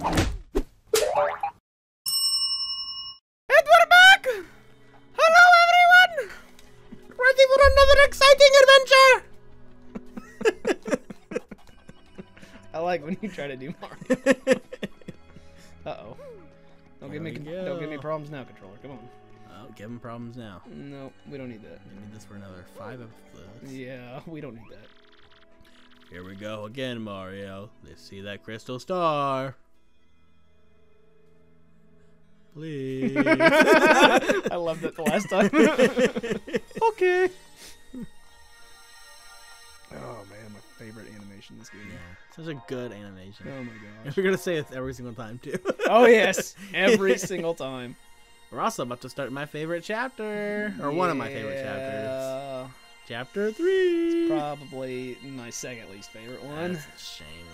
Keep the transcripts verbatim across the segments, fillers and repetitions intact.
And we're back! Hello everyone! Ready for another exciting adventure! I like when you try to do Mario. Uh-oh. Don't give me don't give me problems now, controller. Come on. Oh, give him problems now. No, we don't need that. We need this for another five episodes. Yeah, we don't need that. Here we go again, Mario. Let's see that crystal star. Please. I loved it the last time. Okay. Oh man, my favorite animation this game. Yeah, such a good animation. Oh my gosh. And we're gonna say it every single time too. Oh yes, every single time. We're also about to start my favorite chapter, or yeah. one of my favorite chapters. Chapter three. It's probably my second least favorite one. That's a shame.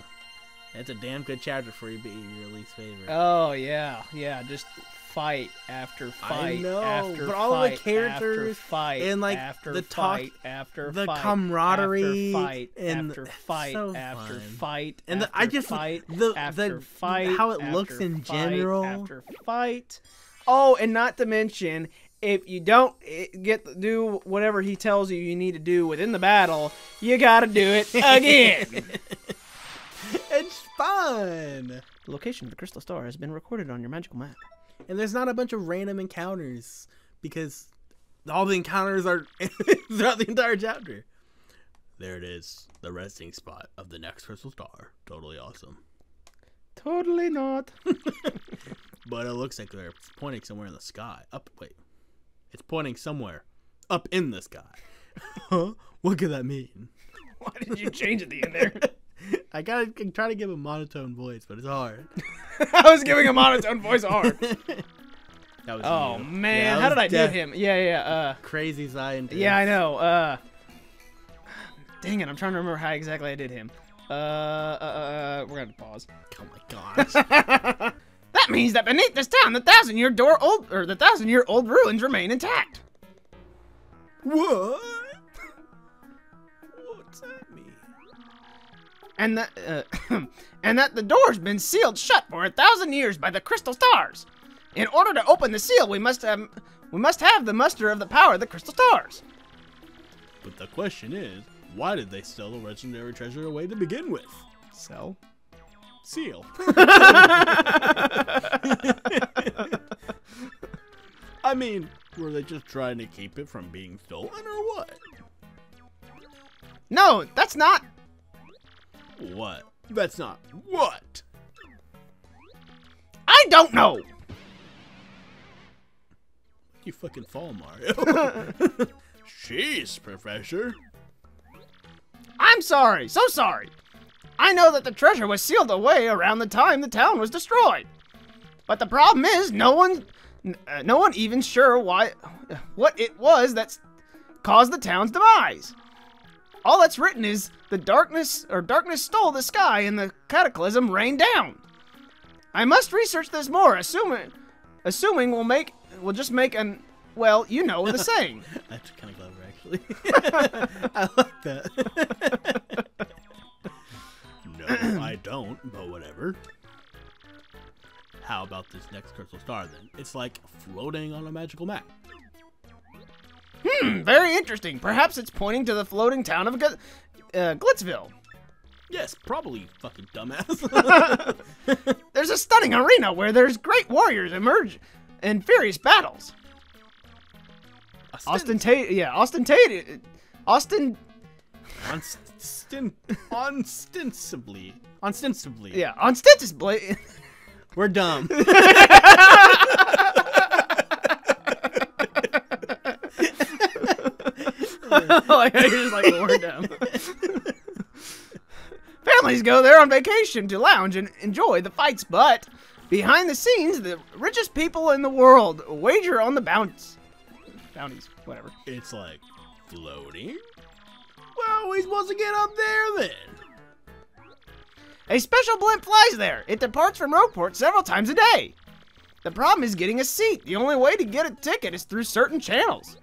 That's a damn good chapter for you being your least favorite. Oh yeah, yeah. Just fight after fight I know, after but all fight, of the characters after fight and like after the fight talk, after the fight, camaraderie after fight and after fight so after fun. Fight and the, after I just fight the after the, fight how it looks in fight, general after fight. Oh, and not to mention, if you don't get do whatever he tells you you need to do within the battle, you gotta do it again. It's fun. The location of the crystal star has been recorded on your magical map. And there's not a bunch of random encounters because all the encounters are throughout the entire chapter. There it is, the resting spot of the next crystal star. Totally awesome. Totally not. But it looks like they're pointing somewhere in the sky. Up, wait. It's pointing somewhere up in the sky. Huh? What could that mean? Why did you change at the end there? I gotta try to give a monotone voice, but it's hard. I was giving a monotone voice hard. That was oh, new. Man. Yeah, how did I do him? Yeah, yeah. Uh, Crazy scientist. Yeah, I know. Uh, dang it. I'm trying to remember how exactly I did him. Uh, uh, uh, we're gonna pause. Oh my gosh. That means that beneath this town, the thousand-year door old or the thousand-year-old ruins remain intact. What? What's that mean? And that, uh, and that the door's been sealed shut for a thousand years by the crystal stars. In order to open the seal, we must have we must have the muster of the power of the crystal stars. But the question is, why did they steal the legendary treasure away to begin with? So. Seal. I mean, were they just trying to keep it from being stolen or what? No, that's not. What? That's not what? I don't know. You fucking fall, Mario. Jeez, Professor. I'm sorry. So sorry. I know that the treasure was sealed away around the time the town was destroyed. But the problem is, no one, uh, no one even sure why, what it was that caused the town's demise. All that's written is, the darkness, or darkness stole the sky and the cataclysm rained down. I must research this more, assuming, assuming we'll make, we'll just make an, well, you know the saying. That's kind of clever, actually. I like that. I don't, but whatever. How about this next crystal star then? It's like floating on a magical map. Hmm, very interesting. Perhaps it's pointing to the floating town of G uh, Glitzville. Yes, probably, you fucking dumbass. There's a stunning arena where there's great warriors emerge in furious battles. Ostentatious, yeah, ostentatious, Austin. Unstin ostensibly. Ostensibly. Yeah, ostensibly. We're dumb. Like, you're just like, well, we're dumb. Families go there on vacation to lounge and enjoy the fights, but behind the scenes, the richest people in the world wager on the bounties. Bounties, whatever. It's like floating. Well, we supposed to get up there then. A special blimp flies there. It departs from Rogueport several times a day. The problem is getting a seat. The only way to get a ticket is through certain channels.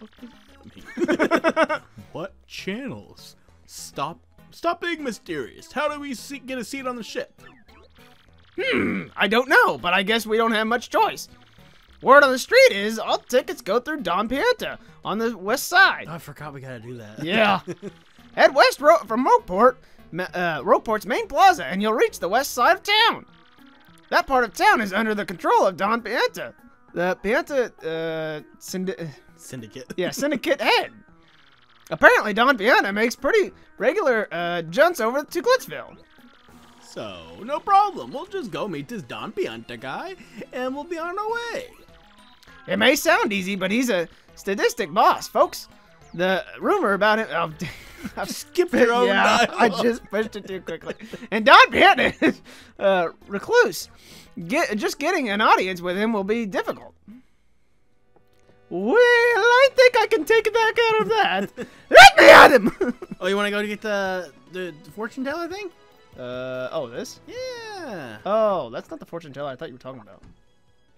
What the fuck does that mean? What channels? Stop! Stop being mysterious. How do we see, get a seat on the ship? Hmm, I don't know, but I guess we don't have much choice. Word on the street is all tickets go through Don Pianta on the west side. Oh, I forgot we gotta do that. Yeah. Head west ro from Rogueport, uh, Rogueport's main plaza, and you'll reach the west side of town. That part of town is under the control of Don Pianta, the Pianta uh, syndi syndicate. Yeah, syndicate head. Apparently, Don Pianta makes pretty regular uh, jumps over to Glitzville. So, no problem. We'll just go meet this Don Pianta guy, and we'll be on our way. It may sound easy, but he's a sadistic boss, folks. The rumor about him... Oh, I've skipped it. Yeah, I just pushed it too quickly. And Don Pianta is uh, recluse. Get, just getting an audience with him will be difficult. Well, I think I can take it back out of that. Let me at him! Oh, you want to go to get the, the, the fortune teller thing? Uh, oh, this? Yeah. Oh, that's not the fortune teller I thought you were talking about.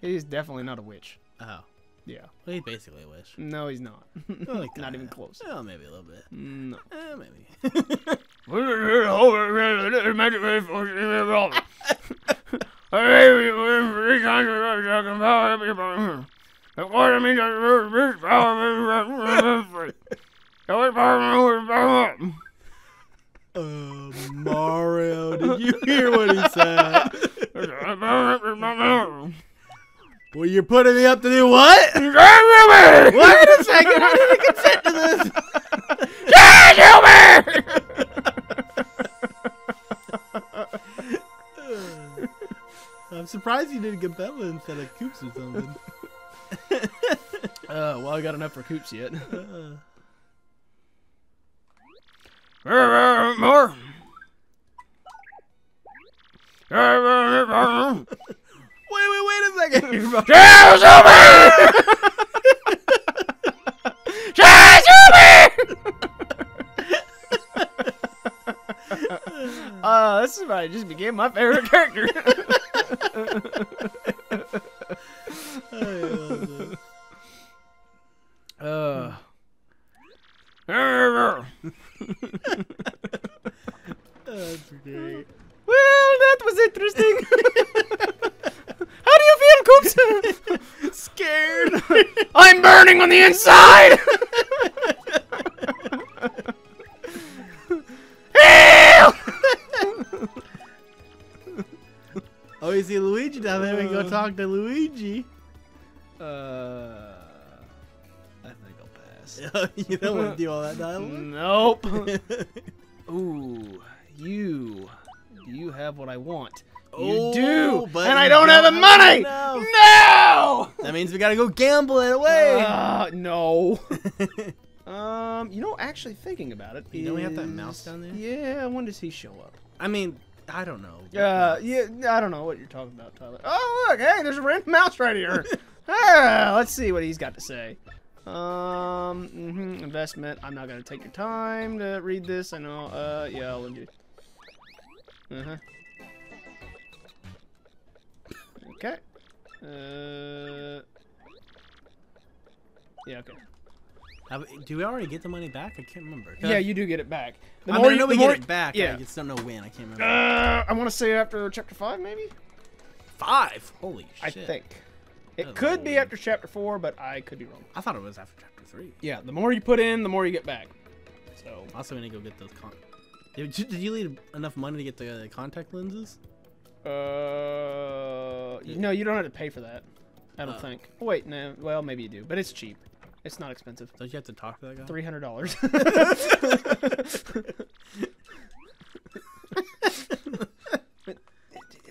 He's definitely not a witch. Oh. Yeah. Well, he's basically a witch. No, he's not. Oh, not even close. Oh, maybe a little bit. No. Uh, maybe. Uh, Mario, did you hear what he said? Well, you're putting me up to do what? Wait a second, I didn't consent to this. I'm surprised you did Goombella instead of Koops or something. Oh, uh, well, I got enough for Koops yet. Uh. More. Wait, wait, wait a second. SHA-ZOOBY! SHA-ZOOBY! Uh, this is why I just became my favorite character. uh. Oh, that's great. Well, that was interesting. How do you feel, Koops? Scared. I'm burning on the inside. Help! Oh, you see Luigi down there. We can go talk to Luigi. Uh. You don't want to do all that dialogue? Nope. Ooh, you. You have what I want. Oh, you do, but and I don't have the money! Enough. No! That means we gotta go gamble it away! Uh, no. um, you know, actually thinking about it You is... know we have that mouse down there? Yeah, when does he show up? I mean, I don't know. Uh, yeah, I don't know what you're talking about, Tyler. Oh, look, hey, there's a random mouse right here. Ah, let's see what he's got to say. Um, mm-hmm, investment. I'm not gonna take your time to read this. I know. Uh, yeah, I'll do. Uh-huh. Okay. Uh. Yeah. Okay. Have, do we already get the money back? I can't remember. Yeah, you do get it back. The I more mean, you, I know the we more get it back. Yeah. I just don't know when. I can't remember. Uh, I want to say after chapter five, maybe. Five. Holy shit. I think. It oh, could be after chapter four, but I could be wrong. I thought it was after chapter three. Yeah, the more you put in, the more you get back. So also gonna go get those con. Did you, did you leave enough money to get the uh, contact lenses? Uh, yeah. No, you don't have to pay for that. I don't oh. think. Wait, no. Well, maybe you do, but it's cheap. It's not expensive. Don't you have to talk to that guy? Three hundred dollars.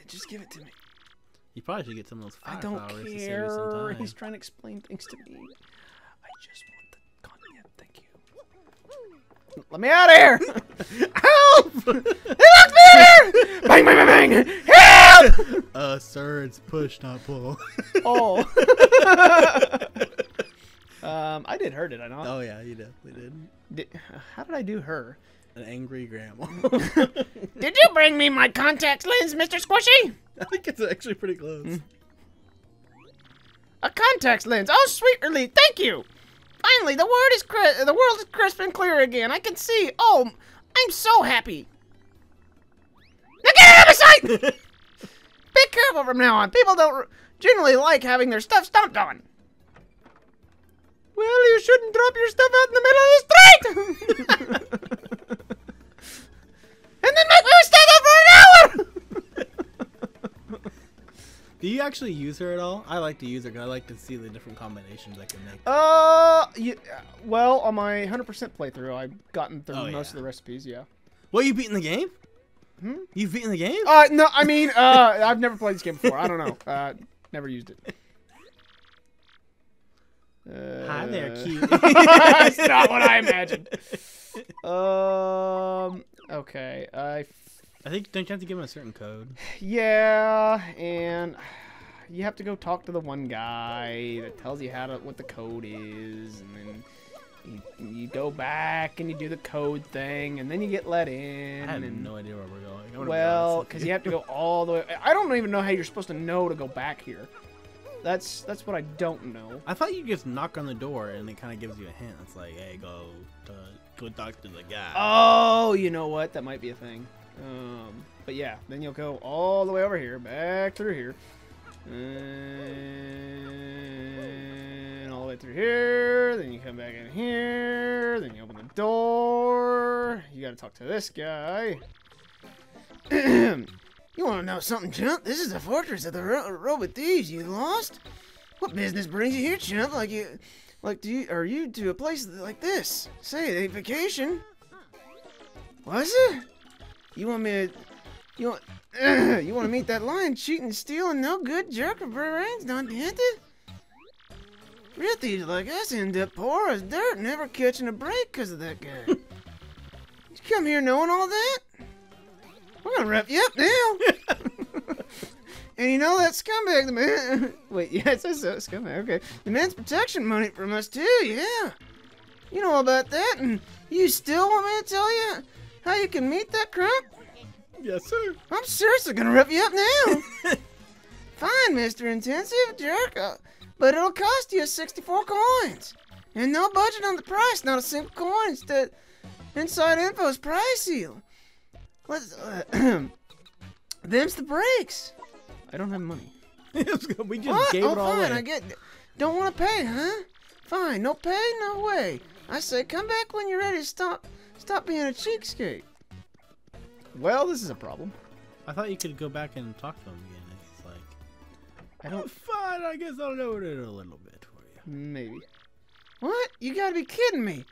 Just give it to me. You probably should get some of those fire I don't flowers care. Some He's trying to explain things to me. I just want the cognac. Thank you. Let me out of here! Help! He locked me in here! Bang, bang, bang, bang! Help! Uh, sir, it's push, not pull. Oh. um, I did her, did I not? Oh, yeah, you definitely did. did uh, how did I do her? An angry grandma. Did you bring me my contact lens, Mister Squishy? I think it's actually pretty close. Mm. A contact lens. Oh, sweet relief. Thank you. Finally, the word is cri the world is crisp and clear again. I can see. Oh, I'm so happy. Now get out of my sight! Big careful from now on. People don't generally like having their stuff stomped on. Well, you shouldn't drop your stuff out in the middle of the street! And then make her stand up for an hour! Do you actually use her at all? I like to use her because I like to see the different combinations I can make. Uh, you, well, on my one hundred percent playthrough, I've gotten through oh, most yeah. of the recipes, yeah. Well, you've beaten the game? Hmm? You've beaten the game? Uh, no, I mean, uh, I've never played this game before. I don't know. Uh, never used it. Uh, Hi there, cute. That's not what I imagined. Um. Okay. I. I think don't you have to give him a certain code? Yeah, and you have to go talk to the one guy that tells you how to what the code is, and then you, you go back and you do the code thing, and then you get let in. I have and, no idea where we're going. I well, because you have to go all the way. I don't even know how you're supposed to know to go back here. That's that's what I don't know. I thought you just knock on the door and it kind of gives you a hint. It's like, hey, go to, go talk to the guy. Oh, you know what? That might be a thing. Um, but yeah, then you'll go all the way over here, back through here, and all the way through here. Then you come back in here. Then you open the door. You got to talk to this guy. You want to know something, Chump? This is the fortress of the ro Robothieves you lost. What business brings you here, Chump? Like you, like do you, are you to a place like this? Say a vacation. Was it? You want me to? You want? Uh, you want to meet that lion, cheating, stealing, no good jerk of brains, Don Pianta? Real thieves like us end up poor as dirt, never catching a break because of that guy. Did you come here knowing all that? We're gonna wrap you up now. And you know that scumbag, the man. Wait, yeah, it says so, scumbag. Okay, the man's protection money from us too. Yeah, you know about that, and you still want me to tell you how you can meet that crap? Yes, sir. I'm seriously gonna wrap you up now. Fine, Mister Intensive Jerk, uh, but it'll cost you sixty-four coins, and no budget on the price. Not a single coin. Instead, inside info's price seal. Let's, uh, them's the breaks. I don't have money. We just what? gave oh, it all fine, away. I get, don't want to pay, huh? Fine, no pay, no way. I say, come back when you're ready to stop, stop being a cheapskate. Well, this is a problem. I thought you could go back and talk to him again. It's like, I don't. Oh, fine, I guess I'll know it in a little bit for you. Maybe. What? You gotta be kidding me.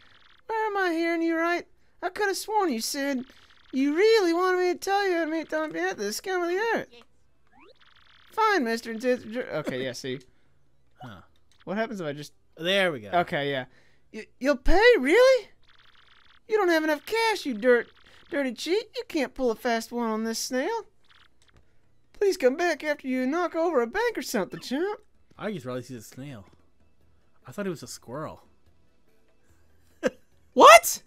Where am I hearing you right? I could have sworn you said. You really wanted me to tell you how to meet Don Pianta, the scum of the earth. Fine, Mister Intensive. Okay, yeah, see. Huh. What happens if I just... There we go. Okay, yeah. You, you'll pay? Really? You don't have enough cash, you dirt, dirty cheat. You can't pull a fast one on this snail. Please come back after you knock over a bank or something, chump. I just really see the snail. I thought it was a squirrel. What?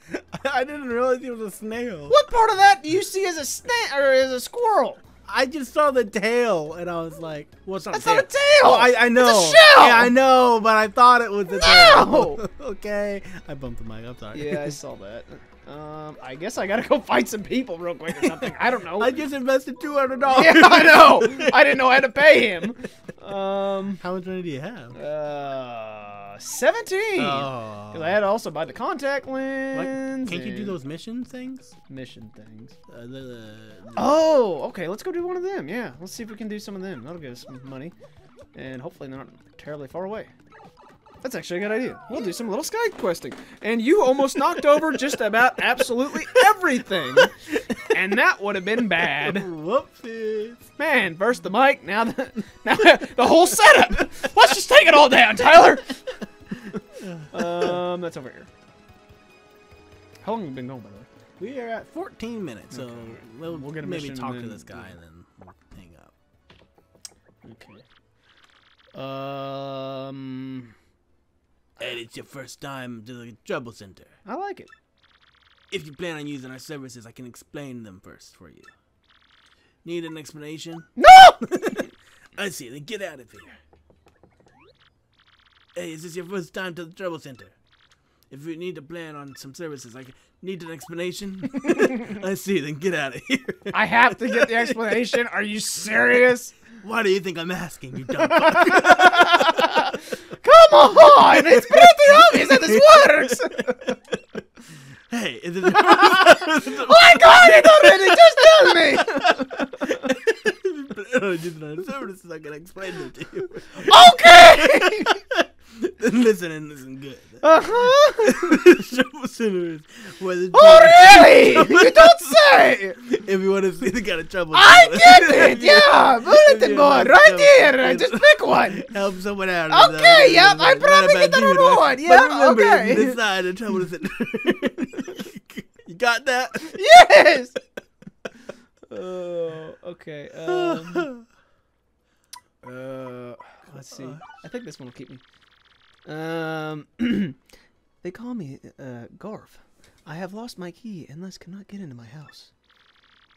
I didn't realize it was a snail. What part of that do you see as a snail or as a squirrel? I just saw the tail and I was like, "Well, it's not That's a tail." Not a tail. Oh, I, I know. It's a shell. Yeah, I know, but I thought it was a no! tail. Okay, I bumped the mic. I'm sorry. Yeah, I saw that. Um, I guess I gotta go fight some people real quick or something. I don't know. I just invested two hundred dollars. Yeah, I know. I didn't know how to pay him. Um, how much money do you have? Uh. seventeen! Because oh. I had to also buy the contact lens. Like, can't you do those mission things? Mission things. Uh, the, the, the oh, okay. Let's go do one of them. Yeah. Let's see if we can do some of them. That'll give us some money. And hopefully they're not terribly far away. That's actually a good idea. We'll do some little sky questing. And you almost knocked over just about absolutely everything. And that would have been bad. Whoopsies. Man, first the mic, now the, now the whole setup. Let's just take it all down, Tyler. um, that's over here. How long have we been going, by the way? We are at fourteen minutes, okay. So we'll, we'll get a maybe talk to this guy and then we'll hang up. Okay. Um. And it's your first time to the Trouble Center. I like it. If you plan on using our services, I can explain them first for you. Need an explanation? No! I see. Then get out of here. Hey, is this your first time to the Trouble Center? If you need to plan on some services, I need an explanation. I see, then get out of here. I have to get the explanation? Are you serious? Why do you think I'm asking, you dumb fuck? Come on! It's pretty obvious that this works! Hey, is it... Oh my god, it already! Just tell me! But I don't do that on service, so I can explain it to you. Okay! Listen and listen good. Uh-huh. Trouble Center is where the Oh really? You don't say. If you want to see the kind of trouble, I get it. Yeah, bulletin board right here. Just pick one. Help someone out. Okay, yep. I probably get the reward. Yeah, okay. This side of Trouble Center. You got that? Yes. Oh, okay. Um, uh, let's see. I think this one will keep me. Um, they call me, uh, Garf. I have lost my key and thus cannot get into my house.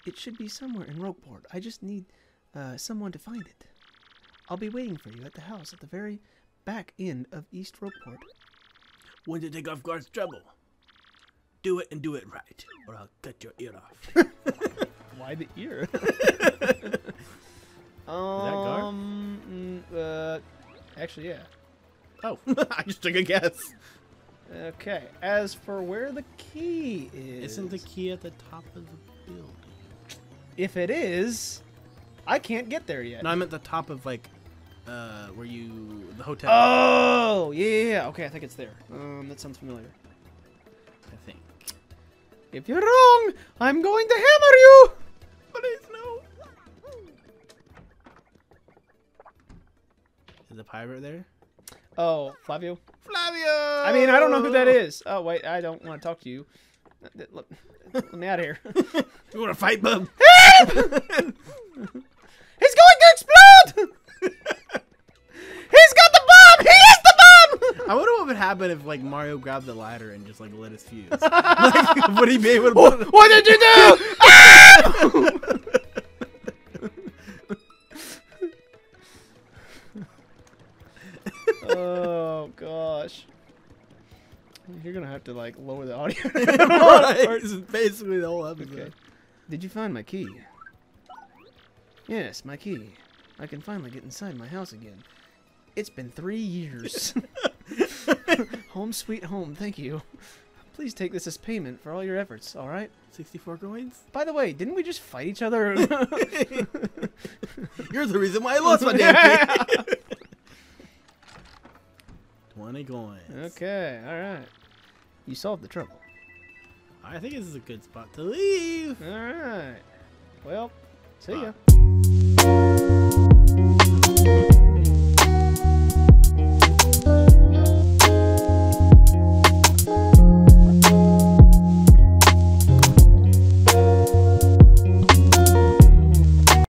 It should be somewhere in Rogueport. I just need, uh, someone to find it. I'll be waiting for you at the house at the very back end of East Rogueport. When to take off Garf's trouble. Do it and do it right, or I'll cut your ear off. Why the ear? um, Is that Garf? Uh, actually, yeah. Oh, I just took a guess. Okay, as for where the key is... Isn't the key at the top of the building? If it is, I can't get there yet. No, I'm at the top of, like, uh, where you... the hotel. Oh, yeah, okay, I think it's there. Um, that sounds familiar. I think. If you're wrong, I'm going to hammer you! Please, no. Is the pirate there? Oh, Flavio. Flavio! I mean, I don't know who that is. Oh, wait, I don't want to talk to you. Let me out of here. You want to fight, bub? Help! He's going to explode! He's got the bomb! He is the bomb! I wonder what would happen if, like, Mario grabbed the ladder and just, like, let us fuse. Like, would he be able to... What, what did you do? Ah! Oh gosh, you're gonna have to like lower the audio. Right. This is basically the whole episode. Okay. Did you find my key? Yes, my key. I can finally get inside my house again. It's been three years. Home sweet home. Thank you. Please take this as payment for all your efforts. All right. sixty-four coins. By the way, didn't we just fight each other? You're the reason why I lost my damn key. twenty coins. Okay, alright. You solved the trouble. I think this is a good spot to leave. Alright. Well, see Bye. ya.